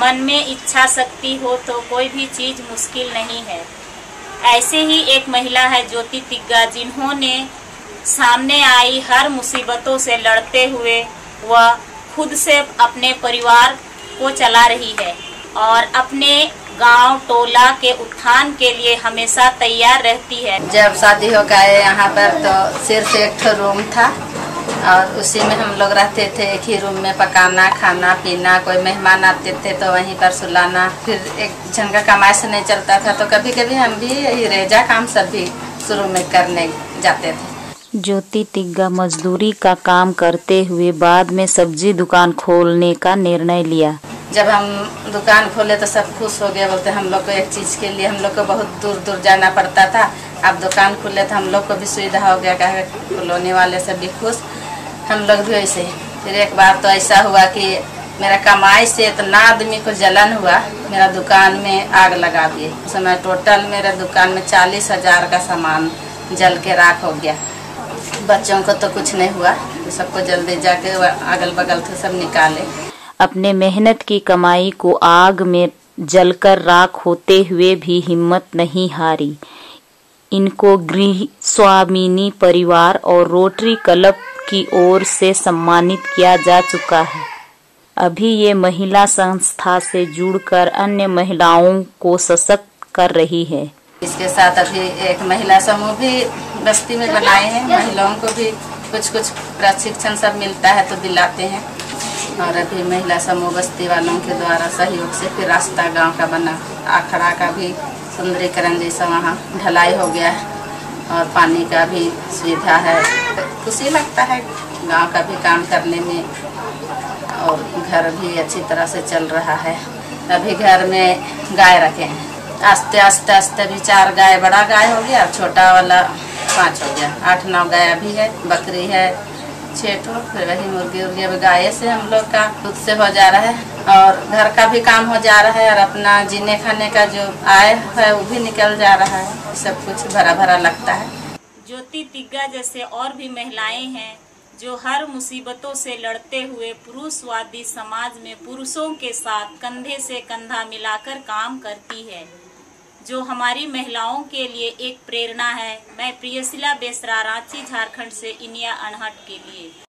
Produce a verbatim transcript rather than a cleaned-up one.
मन में इच्छा शक्ति हो तो कोई भी चीज मुश्किल नहीं है। ऐसे ही एक महिला है ज्योति तिग्गा, जिन्होंने सामने आई हर मुसीबतों से लड़ते हुए वह खुद से अपने परिवार को चला रही है और अपने गांव टोला के उत्थान के लिए हमेशा तैयार रहती है। जब शादी हो गए यहाँ पर तो सिर्फ एक रूम था और उसी में हम लोग रहते थे। एक ही रूम में पकाना, खाना, पीना, कोई मेहमान आते थे तो वहीं पर सुलाना। फिर एक जन का कमाई से नहीं चलता था तो कभी कभी हम भी यही रेजा काम सब भी शुरू में करने जाते थे। ज्योति तिग्गा मजदूरी का काम करते हुए बाद में सब्जी दुकान खोलने का निर्णय लिया। जब हम दुकान खोले तो सब खुश हो गए, बोलते हम लोग को एक चीज़ के लिए हम लोग को बहुत दूर दूर जाना पड़ता था। अब दुकान खुले तो हम लोग को भी सुविधा हो गया, कहे कॉलोनी वाले सब भी खुश, हम लोग भी वैसे। फिर एक बार तो ऐसा हुआ कि मेरा कमाई से इतना आदमी को जलन हुआ, मेरा दुकान में आग लगा दिए। उस समय टोटल मेरा दुकान में चालीस हज़ार का सामान जल के राख हो गया। बच्चों को तो कुछ नहीं हुआ, सबको जल्दी जाके अगल बगल से सब निकाले। अपने मेहनत की कमाई को आग में जलकर राख होते हुए भी हिम्मत नहीं हारी। इनको गृह स्वामीनी परिवार और रोटरी क्लब की ओर से सम्मानित किया जा चुका है। अभी ये महिला संस्था से जुड़कर अन्य महिलाओं को सशक्त कर रही है। इसके साथ अभी एक महिला समूह भी बस्ती में बनाए हैं। महिलाओं को भी कुछ कुछ प्रशिक्षण सब मिलता है तो दिलाते हैं और अभी महिला समूह बस्ती वालों के द्वारा सहयोग से फिर रास्ता गांव का बना, आखड़ा का भी सुंदरीकरण जैसा वहाँ ढलाई हो गया है और पानी का भी सुविधा है। खुशी लगता है गांव का भी काम करने में और घर भी अच्छी तरह से चल रहा है। अभी घर में गाय रखे हैं, आस्ते आस्ते आस्ते अभी चार गाय, बड़ा गाय हो गया, छोटा वाला पाँच हो गया, आठ नौ गाय अभी है, बकरी है छेठो, फिर वही मुर्गी उर्गी। अब गाय से हम लोग का दूध से हो जा रहा है और घर का भी काम हो जा रहा है और अपना जीने खाने का जो आय है वो भी निकल जा रहा है। सब कुछ भरा भरा लगता है। ज्योति तिग्गा जैसे और भी महिलाएं हैं जो हर मुसीबतों से लड़ते हुए पुरुषवादी समाज में पुरुषों के साथ कंधे से कंधा मिलाकर काम करती है, जो हमारी महिलाओं के लिए एक प्रेरणा है। मैं प्रियसिला बेसरा, रांची झारखंड से इनिया अनहट के लिए।